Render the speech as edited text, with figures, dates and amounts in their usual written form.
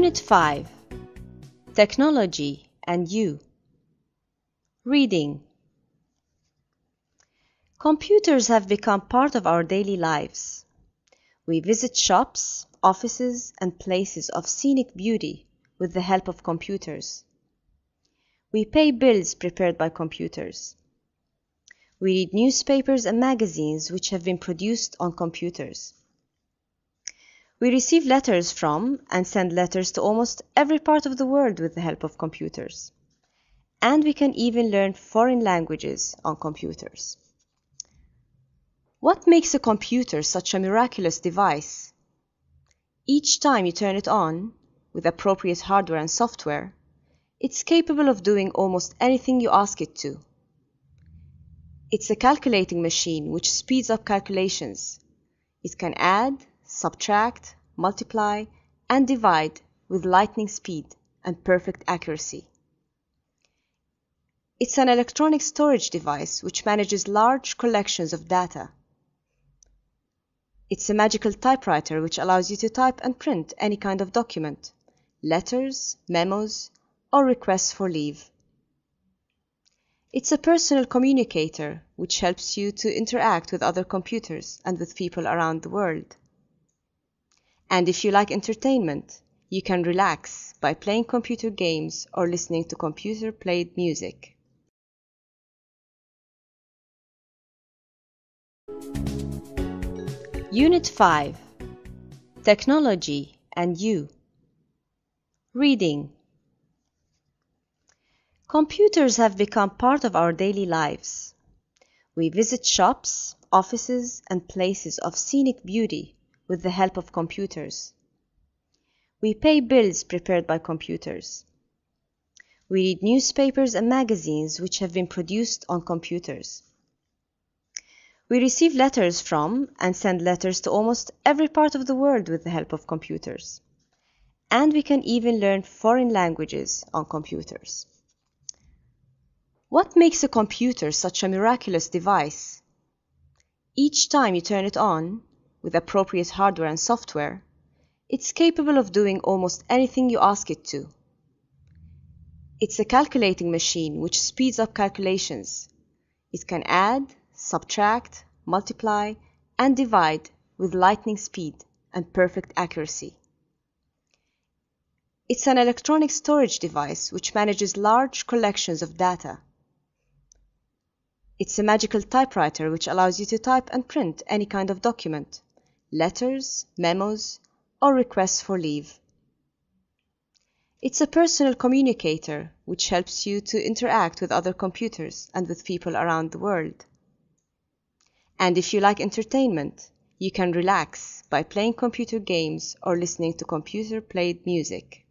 Unit 5, Technology and You. Reading. Computers have become part of our daily lives. We visit shops, offices, and places of scenic beauty with the help of computers. We pay bills prepared by computers. We read newspapers and magazines which have been produced on computers. We receive letters from and send letters to almost every part of the world with the help of computers. And we can even learn foreign languages on computers. What makes a computer such a miraculous device? Each time you turn it on, with appropriate hardware and software, it's capable of doing almost anything you ask it to. It's a calculating machine which speeds up calculations. It can add, subtract, multiply, and divide with lightning speed and perfect accuracy. It's an electronic storage device which manages large collections of data. It's a magical typewriter which allows you to type and print any kind of document, letters, memos, or requests for leave. It's a personal communicator which helps you to interact with other computers and with people around the world. And if you like entertainment, you can relax by playing computer games or listening to computer-played music. Unit 5, Technology and You. Reading. Computers have become part of our daily lives. We visit shops, offices, and places of scenic beauty with the help of computers. We pay bills prepared by computers. We read newspapers and magazines which have been produced on computers. We receive letters from and send letters to almost every part of the world with the help of computers. And we can even learn foreign languages on computers. What makes a computer such a miraculous device? Each time you turn it on, with appropriate hardware and software, it's capable of doing almost anything you ask it to. It's a calculating machine which speeds up calculations. It can add, subtract, multiply, and divide with lightning speed and perfect accuracy. It's an electronic storage device which manages large collections of data. It's a magical typewriter which allows you to type and print any kind of document, letters, memos, or requests for leave. It's a personal communicator which helps you to interact with other computers and with people around the world. And if you like entertainment, you can relax by playing computer games or listening to computer-played music.